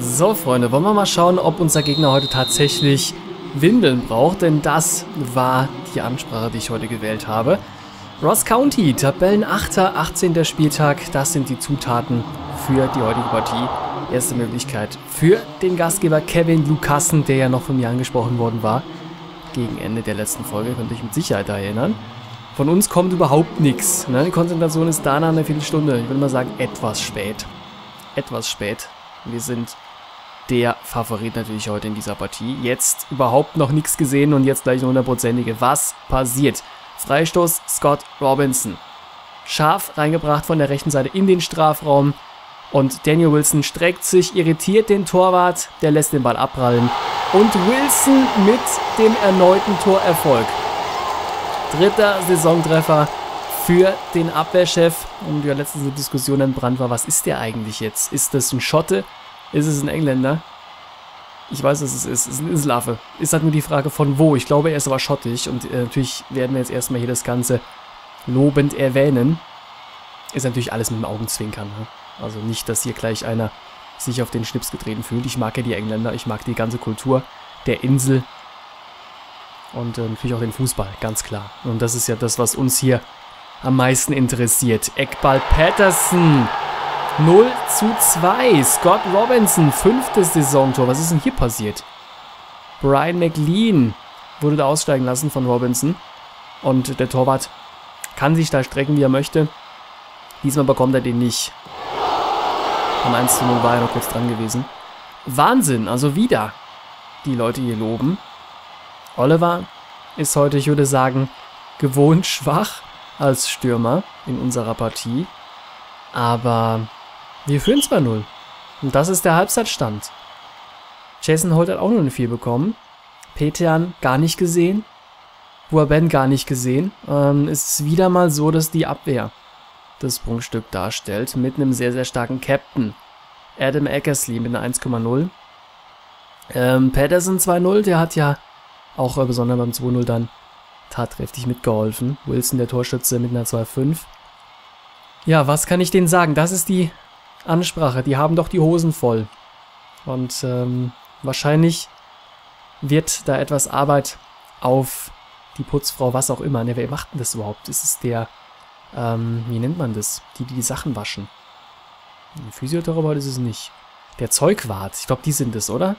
So, Freunde, wollen wir mal schauen, ob unser Gegner heute tatsächlich Windeln braucht, denn das war die Ansprache, die ich heute gewählt habe. Ross County, Tabellenachter, 18. Spieltag, das sind die Zutaten für die heutige Partie. Erste Möglichkeit für den Gastgeber Kevin Lukassen, der ja noch von mir angesprochen worden war. Gegen Ende der letzten Folge, könnt ihr euch mit Sicherheit erinnern. Von uns kommt überhaupt nichts. Ne? Die Konzentration ist da nach einer Viertelstunde. Ich würde mal sagen, etwas spät. Etwas spät. Wir sind der Favorit natürlich heute in dieser Partie. Jetzt überhaupt noch nichts gesehen und jetzt gleich eine hundertprozentige. Was passiert? Freistoß Scott Robinson. Scharf reingebracht von der rechten Seite in den Strafraum. Und Daniel Wilson streckt sich, irritiert den Torwart. Der lässt den Ball abprallen. Und Wilson mit dem erneuten Torerfolg. Dritter Saisontreffer für den Abwehrchef. Und die letzte Diskussion entbrannt war, was ist der eigentlich jetzt? Ist das ein Schotte? Ist es ein Engländer? Ich weiß, was es ist. Es ist ein Slave. Ist halt nur die Frage von wo. Ich glaube, er ist aber schottisch. Und natürlich werden wir jetzt erstmal hier das Ganze lobend erwähnen. Ist natürlich alles mit dem Augenzwinkern. Ne? Also nicht, dass hier gleich einer sich auf den Schnips getreten fühlt. Ich mag ja die Engländer. Ich mag die ganze Kultur der Insel. Und natürlich auch den Fußball, ganz klar. Und das ist ja das, was uns hier am meisten interessiert. Eckball Patterson. 0:2. Scott Robinson, fünftes Saisontor. Was ist denn hier passiert? Brian McLean wurde da aussteigen lassen von Robinson. Und der Torwart kann sich da strecken, wie er möchte. Diesmal bekommt er den nicht. Am 1:0 war er noch kurz dran gewesen. Wahnsinn, also wieder die Leute hier loben. Oliver ist heute, ich würde sagen, gewohnt schwach als Stürmer in unserer Partie. Aber wir führen 2:0. Und das ist der Halbzeitstand. Jason Holt hat auch nur eine 4 bekommen. Petean gar nicht gesehen. Boaben gar nicht gesehen. Es ist wieder mal so, dass die Abwehr das Prunkstück darstellt. Mit einem sehr, sehr starken Captain. Adam Eckersley mit einer 1,0. Patterson 2:0, der hat ja auch besonders beim 2:0 dann tatkräftig mitgeholfen. Wilson, der Torschütze, mit einer 2,5. Ja, was kann ich denen sagen? Das ist die Ansprache. Die haben doch die Hosen voll. Und wahrscheinlich wird da etwas Arbeit auf die Putzfrau, was auch immer. Ne, wer macht denn das überhaupt? Ist es der... wie nennt man das? Die Sachen waschen. Ein Physiotherapeut ist es nicht. Der Zeugwart. Ich glaube, die sind es, oder?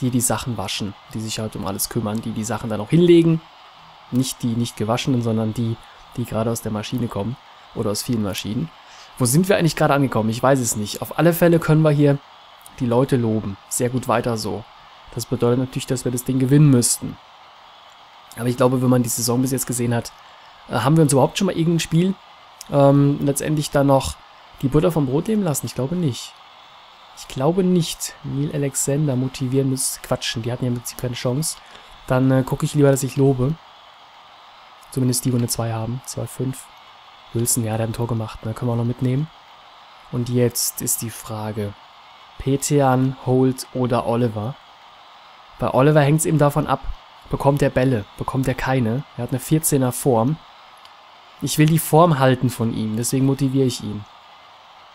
Die Sachen waschen. Die sich halt um alles kümmern. Die Sachen dann auch hinlegen. Nicht die nicht gewaschenen, sondern die gerade aus der Maschine kommen. Oder aus vielen Maschinen. Wo sind wir eigentlich gerade angekommen? Ich weiß es nicht. Auf alle Fälle können wir hier die Leute loben. Sehr gut, weiter so. Das bedeutet natürlich, dass wir das Ding gewinnen müssten. Aber ich glaube, wenn man die Saison bis jetzt gesehen hat, haben wir uns überhaupt schon mal irgendein Spiel letztendlich dann noch die Butter vom Brot nehmen lassen? Ich glaube nicht. Ich glaube nicht. Neil Alexander motivieren muss quatschen. Die hatten ja im Prinzip keine Chance. Dann gucke ich lieber, dass ich lobe. Zumindest die, die eine 2 haben. 2,5. Wilson, ja, der hat ein Tor gemacht. Da können wir auch noch mitnehmen. Und jetzt ist die Frage. Petean, Holt oder Oliver? Bei Oliver hängt es eben davon ab. Bekommt er Bälle? Bekommt er keine? Er hat eine 14er Form. Ich will die Form halten von ihm. Deswegen motiviere ich ihn.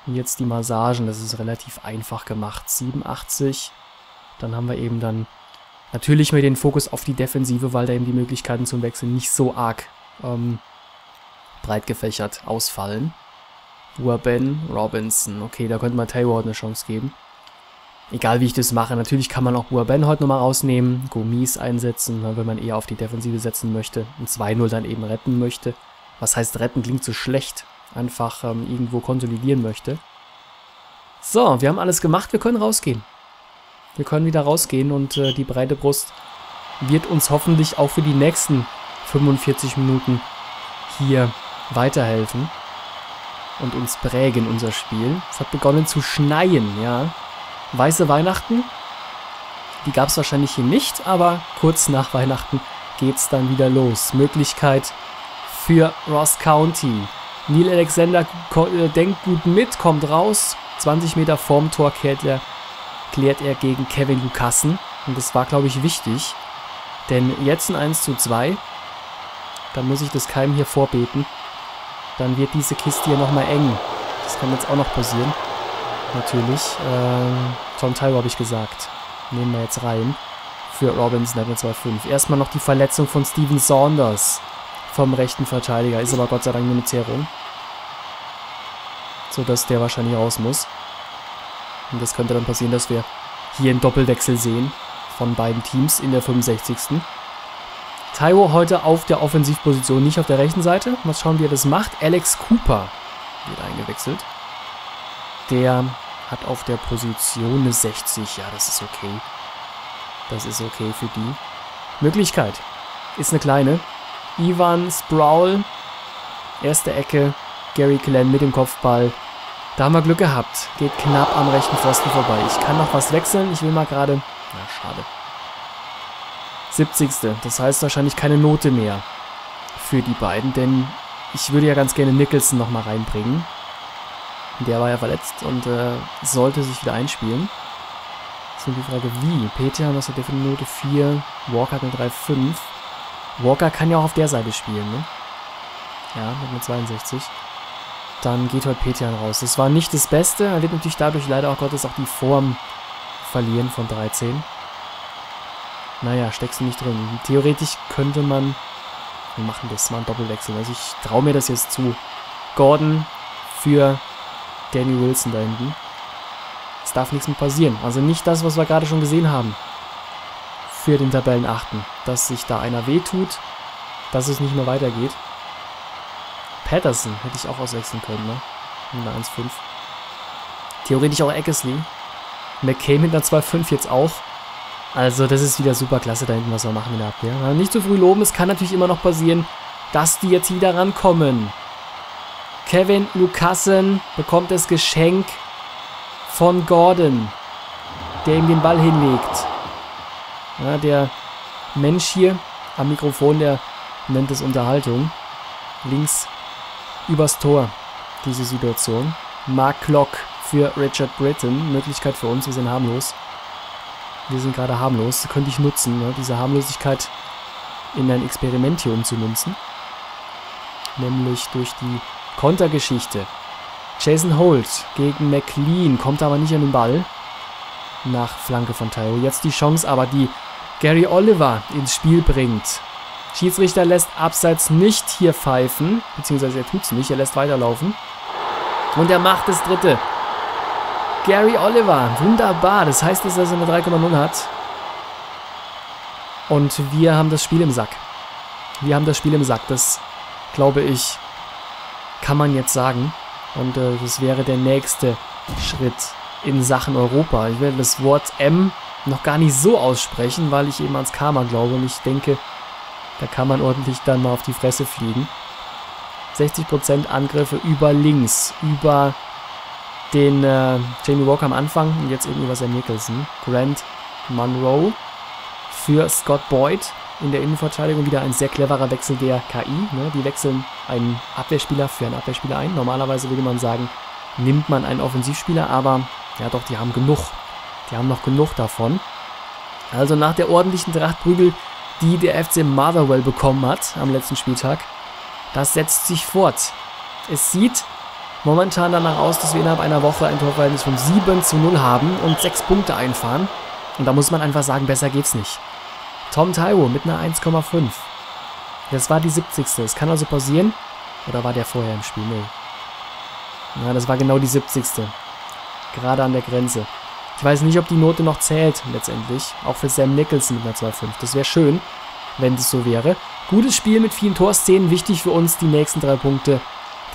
Und jetzt die Massagen. Das ist relativ einfach gemacht. 87. Dann haben wir eben dann natürlich mehr den Fokus auf die Defensive, weil da eben die Möglichkeiten zum Wechseln nicht so arg breit gefächert ausfallen. Boaben, Robinson. Okay, da könnte man Taiwo eine Chance geben. Egal wie ich das mache. Natürlich kann man auch Boaben heute nochmal rausnehmen. Gomis einsetzen, wenn man eher auf die Defensive setzen möchte. Und 2:0 dann eben retten möchte. Was heißt retten? Klingt so schlecht. Einfach irgendwo konsolidieren möchte. So, wir haben alles gemacht. Wir können rausgehen. Wir können wieder rausgehen und die breite Brust wird uns hoffentlich auch für die nächsten 45 Minuten hier weiterhelfen und uns prägen, unser Spiel. Es hat begonnen zu schneien, ja. Weiße Weihnachten, die gab es wahrscheinlich hier nicht, aber kurz nach Weihnachten geht's dann wieder los. Möglichkeit für Ross County. Neil Alexander denkt gut mit, kommt raus. 20 Meter vorm Tor klärt er gegen Kevin Lukassen. Und das war, glaube ich, wichtig. Denn jetzt ein 1:2. Dann muss ich das Keim hier vorbeten. Dann wird diese Kiste hier nochmal eng. Das kann jetzt auch noch passieren. natürlich. Tom Taibo habe ich gesagt. Nehmen wir jetzt rein. Für Robinson hat er 2,5. Erstmal noch die Verletzung von Steven Saunders vom rechten Verteidiger. Ist aber Gott sei Dank nur eine Zerrung. Sodass der wahrscheinlich raus muss. Und das könnte dann passieren, dass wir hier einen Doppelwechsel sehen von beiden Teams in der 65. Taiwo heute auf der Offensivposition, nicht auf der rechten Seite. Mal schauen, wie er das macht. Alex Cooper wird eingewechselt. Der hat auf der Position eine 60. Ja, das ist okay. Das ist okay für die Möglichkeit. Ist eine kleine. Ivan Sproul. Erste Ecke. Gary Glenn mit dem Kopfball. Da haben wir Glück gehabt. Geht knapp am rechten Pfosten vorbei. Ich kann noch was wechseln. Ich will mal gerade... Na, schade. 70. Das heißt wahrscheinlich keine Note mehr für die beiden, denn ich würde ja ganz gerne Nicholson nochmal reinbringen. Der war ja verletzt und sollte sich wieder einspielen. Jetzt nur die Frage, wie? Petean, was hat der für eine Note? 4. Walker hat eine 3,5. Walker kann ja auch auf der Seite spielen, ne? Ja, mit einer 62. Dann geht heute Petean raus. Das war nicht das Beste. Er wird natürlich dadurch leider auch Gottes auch die Form verlieren von 13. Naja, steckst du nicht drin. Theoretisch könnte man... Wir machen das mal einen Doppelwechsel. Also ich traue mir das jetzt zu. Gordon für Daniel Wilson da hinten. Es darf nichts mehr passieren. Also nicht das, was wir gerade schon gesehen haben. Für den Tabellenachten. Dass sich da einer wehtut. Dass es nicht mehr weitergeht. Patterson hätte ich auch auswechseln können, ne? Mit einer 1,5. Theoretisch auch Eckersley. McKay mit einer 2,5 jetzt auch. Also das ist wieder super klasse da hinten, was wir machen in der Abwehr. Ja? Nicht zu früh loben, es kann natürlich immer noch passieren, dass die jetzt wieder rankommen. Kevin Lukassen bekommt das Geschenk von Gordon, der ihm den Ball hinlegt. Ja, der Mensch hier am Mikrofon, der nennt es Unterhaltung. Links übers Tor, diese Situation. Mark Lock für Richard Britton, Möglichkeit für uns, wir sind harmlos. Wir sind gerade harmlos, könnte ich nutzen, ne? Diese Harmlosigkeit in ein Experiment hier umzumünzen. Nämlich durch die Kontergeschichte. Jason Holt gegen McLean, kommt aber nicht an den Ball. Nach Flanke von Taiwo. Jetzt die Chance aber, die Gary Oliver ins Spiel bringt. Schiedsrichter lässt abseits nicht hier pfeifen, beziehungsweise er tut es nicht, er lässt weiterlaufen. Und er macht das dritte. Gary Oliver, wunderbar. Das heißt, dass er so eine 3,0 hat. Und wir haben das Spiel im Sack. Wir haben das Spiel im Sack. Das, glaube ich, kann man jetzt sagen. Und das wäre der nächste Schritt in Sachen Europa. Ich werde das Wort M noch gar nicht so aussprechen, weil ich eben ans Karma glaube. Und ich denke, da kann man ordentlich dann mal auf die Fresse fliegen. 60% Angriffe über links, über... den Jamie Walker am Anfang und jetzt eben über St. Nicholson. Grant Monroe für Scott Boyd in der Innenverteidigung. Wieder ein sehr cleverer Wechsel der KI. Ne? Die wechseln einen Abwehrspieler für einen Abwehrspieler ein. Normalerweise würde man sagen, nimmt man einen Offensivspieler, aber ja doch, die haben genug. Die haben noch genug davon. Also nach der ordentlichen Trachtprügel, die der FC Motherwell bekommen hat am letzten Spieltag, das setzt sich fort. Es sieht momentan danach aus, dass wir innerhalb einer Woche ein Torverhältnis von 7:0 haben und 6 Punkte einfahren. Und da muss man einfach sagen, besser geht's nicht. Tom Taiwo mit einer 1,5. Das war die 70. Es kann also passieren. Oder war der vorher im Spiel? Nee. Ja, das war genau die 70. Gerade an der Grenze. Ich weiß nicht, ob die Note noch zählt letztendlich. Auch für Sam Nicholson mit einer 2,5. Das wäre schön, wenn es so wäre. Gutes Spiel mit vielen Torszenen. Wichtig für uns, die nächsten 3 Punkte.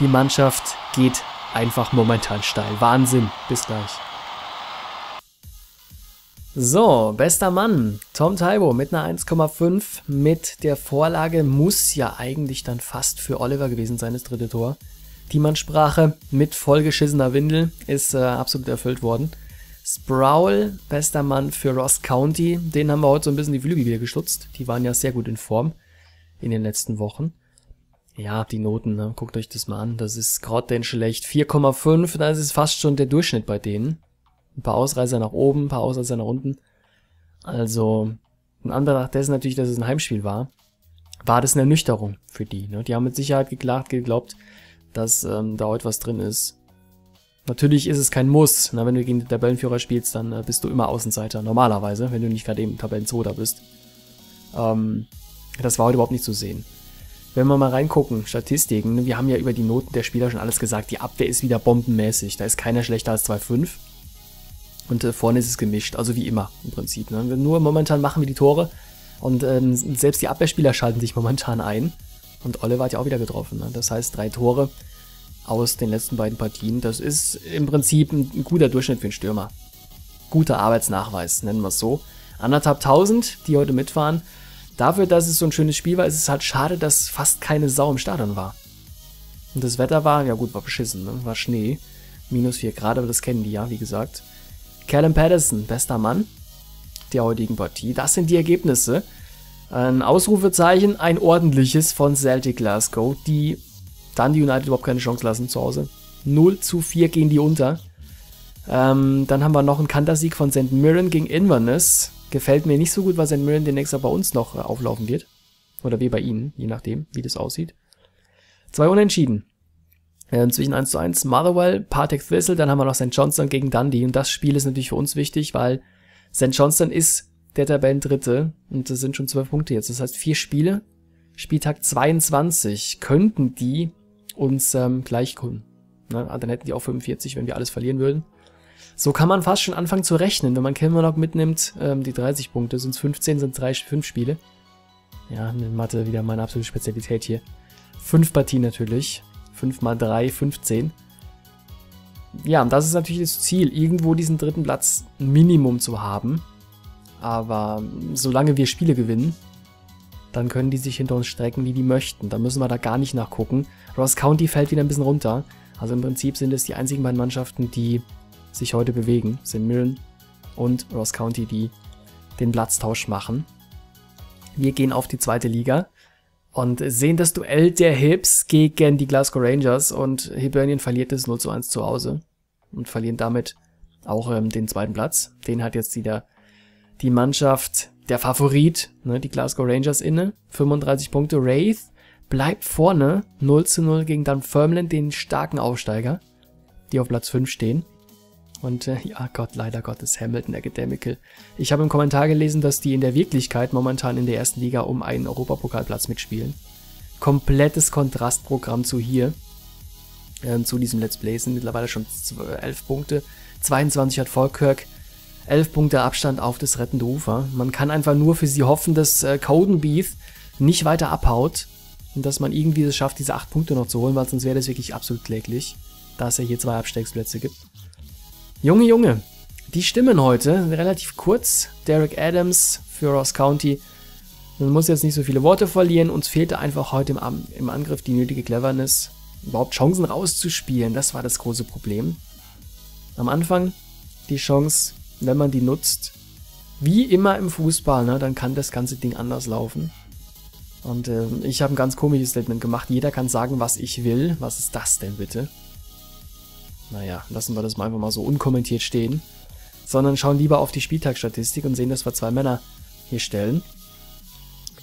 Die Mannschaft geht einfach momentan steil. Wahnsinn. Bis gleich. So, bester Mann. Tom Taibo mit einer 1,5. Mit der Vorlage muss ja eigentlich dann fast für Oliver gewesen sein, das dritte Tor. Die Mannsprache mit vollgeschissener Windel ist absolut erfüllt worden. Sproul, bester Mann für Ross County. Den haben wir heute so ein bisschen die Flügel wieder gestutzt. Die waren ja sehr gut in Form in den letzten Wochen. Ja, die Noten, ne? Guckt euch das mal an. Das ist grottenschlecht. 4,5, das ist fast schon der Durchschnitt bei denen. Ein paar Ausreißer nach oben, ein paar Ausreißer nach unten. Also, in Anbetracht dessen natürlich, dass es ein Heimspiel war das eine Ernüchterung für die. Ne? Die haben mit Sicherheit geglaubt, dass da heute was drin ist. Natürlich ist es kein Muss. Na, wenn du gegen den Tabellenführer spielst, dann bist du immer Außenseiter. Normalerweise, wenn du nicht gerade eben Tabellenzweiter bist. Das war heute überhaupt nicht zu sehen. Wenn wir mal reingucken, Statistiken. Wir haben ja über die Noten der Spieler schon alles gesagt. Die Abwehr ist wieder bombenmäßig. Da ist keiner schlechter als 2,5. Und vorne ist es gemischt. Also wie immer im Prinzip. Ne? Nur momentan machen wir die Tore. Und selbst die Abwehrspieler schalten sich momentan ein. Und Oliver hat ja auch wieder getroffen. Ne? Das heißt, 3 Tore aus den letzten beiden Partien. Das ist im Prinzip ein guter Durchschnitt für einen Stürmer. Guter Arbeitsnachweis, nennen wir es so. 1.500, die heute mitfahren. Dafür, dass es so ein schönes Spiel war, ist es halt schade, dass fast keine Sau im Stadion war. Und das Wetter war, ja gut, war beschissen, ne? War Schnee. -4 Grad, aber das kennen die ja, wie gesagt. Callum Patterson, bester Mann der heutigen Partie. Das sind die Ergebnisse. Ein Ausrufezeichen, ein ordentliches von Celtic Glasgow, die Dundee United überhaupt keine Chance lassen zu Hause. 0:4 gehen die unter. Dann haben wir noch einen Kantersieg von St. Mirren gegen Inverness. Gefällt mir nicht so gut, weil St. Mirren demnächst bei uns noch auflaufen wird. Oder wir bei ihnen, je nachdem, wie das aussieht. 2 Unentschieden. Zwischen 1:1 Motherwell, Partick Thistle, dann haben wir noch St. Johnson gegen Dundee. Und das Spiel ist natürlich für uns wichtig, weil St. Johnson ist der Tabellendritte. Und das sind schon 12 Punkte jetzt. Das heißt 4 Spiele. Spieltag 22. Könnten die uns gleich kommen. Ne? Dann hätten die auch 45, wenn wir alles verlieren würden. So kann man fast schon anfangen zu rechnen. Wenn man Kevin Lukassen mitnimmt, die 30 Punkte, sind es 15, sind 5 Spiele. Ja, in Mathe wieder meine absolute Spezialität hier. 5 Partien natürlich. 5 mal 3, 15. Ja, und das ist natürlich das Ziel, irgendwo diesen 3. Platz Minimum zu haben. Aber solange wir Spiele gewinnen, dann können die sich hinter uns strecken, wie die möchten. Da müssen wir da gar nicht nachgucken. Ross County fällt wieder ein bisschen runter. Also im Prinzip sind es die einzigen beiden Mannschaften, die sich heute bewegen. St. Mirren und Ross County, die den Platztausch machen. Wir gehen auf die 2. Liga und sehen das Duell der Hibs gegen die Glasgow Rangers. Und Hibernian verliert es 0:1 zu Hause und verlieren damit auch den 2. Platz. Den hat jetzt wieder die Mannschaft, der Favorit, ne, die Glasgow Rangers inne, 35 Punkte. Wraith bleibt vorne, 0:0 gegen Dunfermline, den starken Aufsteiger, die auf Platz 5 stehen. Und ja Gott, leider Gottes, Hamilton Academical. Ich habe im Kommentar gelesen, dass die in der Wirklichkeit momentan in der 1. Liga um einen Europapokalplatz mitspielen. Komplettes Kontrastprogramm zu hier, zu diesem Let's Play, sind mittlerweile schon 11 Punkte. 22 hat Falkirk. 11 Punkte Abstand auf das rettende Ufer. Man kann einfach nur für sie hoffen, dass Cowdenbeath nicht weiter abhaut und dass man irgendwie es schafft, diese 8 Punkte noch zu holen, weil sonst wäre das wirklich absolut kläglich, da es ja hier 2 Abstiegsplätze gibt. Junge, Junge, die Stimmen heute relativ kurz. Derek Adams für Ross County. Man muss jetzt nicht so viele Worte verlieren. Uns fehlte einfach heute im Angriff die nötige Cleverness, überhaupt Chancen rauszuspielen. Das war das große Problem. Am Anfang die Chance, wenn man die nutzt, wie immer im Fußball, ne, dann kann das ganze Ding anders laufen. Und ich habe ein ganz komisches Statement gemacht. Jeder kann sagen, was ich will. Was ist das denn bitte? Naja, lassen wir das mal einfach mal so unkommentiert stehen. Sondern schauen lieber auf die Spieltagsstatistik und sehen, dass wir 2 Männer hier stellen.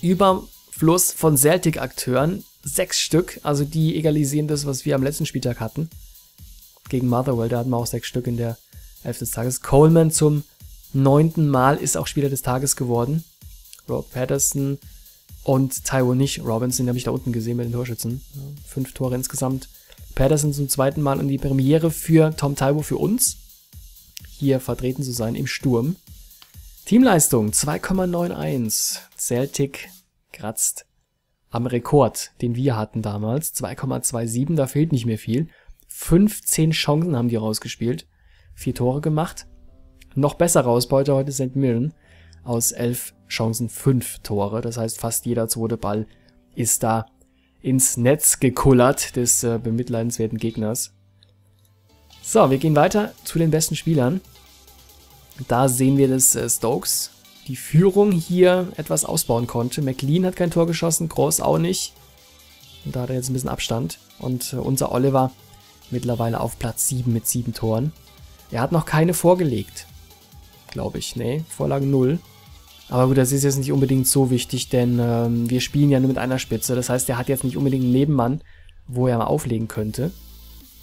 Überfluss von Celtic-Akteuren. 6 Stück. Also die egalisieren das, was wir am letzten Spieltag hatten. Gegen Motherwell, da hatten wir auch 6 Stück in der 11. des Tages. Coleman zum 9. Mal ist auch Spieler des Tages geworden. Rob Patterson und Taiwo nicht. Robinson, den habe ich da unten gesehen bei den Torschützen. 5 Tore insgesamt. Patterson zum 2. Mal und die Premiere für Tom Taibo für uns, hier vertreten zu sein im Sturm. Teamleistung 2,91. Celtic kratzt am Rekord, den wir hatten damals. 2,27, da fehlt nicht mehr viel. 15 Chancen haben die rausgespielt. 4 Tore gemacht. Noch bessere Ausbeute heute St. Mirren. Aus 11 Chancen 5 Tore. Das heißt, fast jeder zweite Ball ist da ins Netz gekullert des bemitleidenswerten Gegners. So, wir gehen weiter zu den besten Spielern. Da sehen wir, dass Stokes die Führung hier etwas ausbauen konnte. McLean hat kein Tor geschossen, Gross auch nicht. Und da hat er jetzt ein bisschen Abstand. Und unser Oliver mittlerweile auf Platz 7 mit 7 Toren. Er hat noch keine vorgelegt, glaube ich. Nee, Vorlagen 0. Aber gut, das ist jetzt nicht unbedingt so wichtig, denn wir spielen ja nur mit einer Spitze. Das heißt, er hat jetzt nicht unbedingt einen Nebenmann, wo er mal auflegen könnte.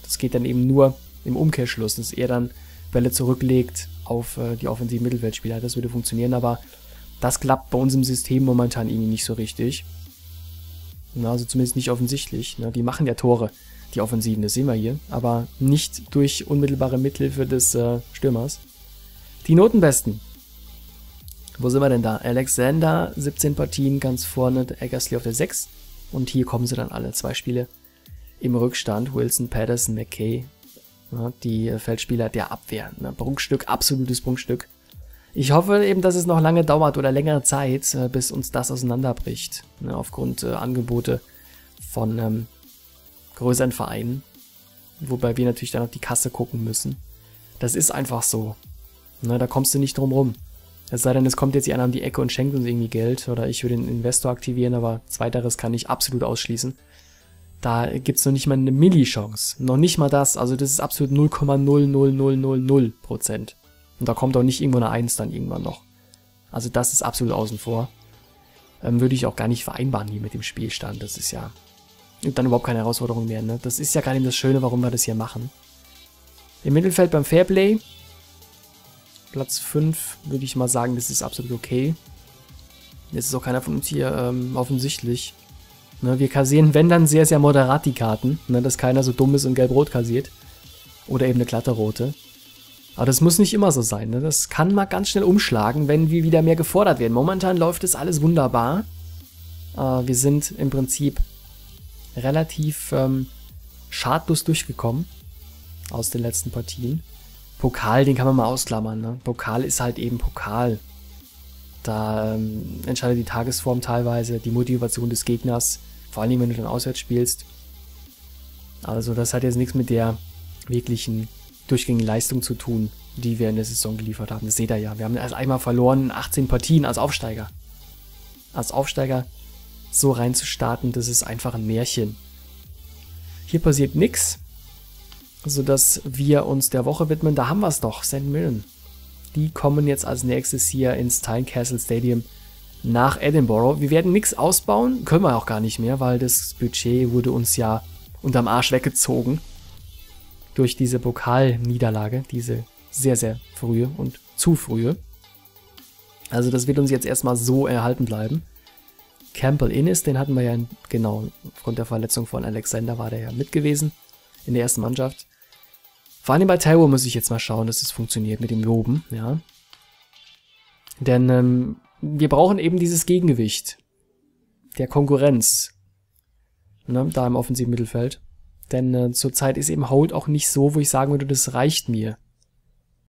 Das geht dann eben nur im Umkehrschluss, dass er dann Bälle zurücklegt auf die offensiven Mittelfeldspieler. Das würde funktionieren, aber das klappt bei uns im System momentan irgendwie nicht so richtig. Na, also zumindest nicht offensichtlich. Na, die machen ja Tore, die Offensiven, das sehen wir hier, aber nicht durch unmittelbare Mithilfe des Stürmers. Die Notenbesten. Wo sind wir denn da? Alexander, 17 Partien, ganz vorne, Eckersley auf der 6. Und hier kommen sie dann alle, 2 Spiele im Rückstand. Wilson, Patterson, McKay, ja, die Feldspieler der Abwehr. Ne? Prunkstück, absolutes Prunkstück. Ich hoffe eben, dass es noch lange dauert oder längere Zeit, bis uns das auseinanderbricht. Ne? Aufgrund Angebote von größeren Vereinen. Wobei wir natürlich dann auf die Kasse gucken müssen. Das ist einfach so. Ne? Da kommst du nicht drum rum. Es sei denn, es kommt jetzt einer um die Ecke und schenkt uns irgendwie Geld oder ich würde den Investor aktivieren, aber zweiteres kann ich absolut ausschließen. Da gibt es noch nicht mal eine Milli-Chance. Noch nicht mal das. Also das ist absolut 0,00000%. Und da kommt auch nicht irgendwo eine 1 dann irgendwann noch. Also das ist absolut außen vor. Würde ich auch gar nicht vereinbaren hier mit dem Spielstand. Das ist ja dann überhaupt keine Herausforderung mehr. Ne? Das ist ja gar nicht das Schöne, warum wir das hier machen. Im Mittelfeld beim Fairplay Platz 5, würde ich mal sagen, das ist absolut okay. Jetzt ist auch keiner von uns hier offensichtlich. Ne, wir kassieren, wenn dann, sehr, sehr moderat die Karten, ne, dass keiner so dumm ist und gelb-rot kassiert. Oder eben eine glatte rote. Aber das muss nicht immer so sein. Ne? Das kann mal ganz schnell umschlagen, wenn wir wieder mehr gefordert werden. Momentan läuft das alles wunderbar. Wir sind im Prinzip relativ schadlos durchgekommen aus den letzten Partien. Pokal, den kann man mal ausklammern. Ne? Pokal ist halt eben Pokal. Da entscheidet die Tagesform teilweise, die Motivation des Gegners, vor allem wenn du dann auswärts spielst. Also das hat jetzt nichts mit der wirklichen durchgängigen Leistung zu tun, die wir in der Saison geliefert haben. Das seht ihr ja. Wir haben also einmal verloren in 18 Partien als Aufsteiger. Als Aufsteiger so reinzustarten, das ist einfach ein Märchen. Hier passiert nichts. Sodass wir uns der Woche widmen. Da haben wir es doch, St. Mirren. Die kommen jetzt als nächstes hier ins Tynecastle Stadium nach Edinburgh. Wir werden nichts ausbauen, können wir auch gar nicht mehr, weil das Budget wurde uns ja unterm Arsch weggezogen durch diese Pokalniederlage, diese sehr, sehr frühe und zu frühe. Also das wird uns jetzt erstmal so erhalten bleiben. Campbell Innes, den hatten wir ja, genau, aufgrund der Verletzung von Alexander war der ja mit gewesen in der ersten Mannschaft. Vor allem bei Taiwo muss ich jetzt mal schauen, dass es funktioniert mit dem Loben, ja. Denn wir brauchen eben dieses Gegengewicht der Konkurrenz, ne, da im offensiven Mittelfeld. Denn zurzeit ist eben Holt auch nicht so, wo ich sagen würde, das reicht mir.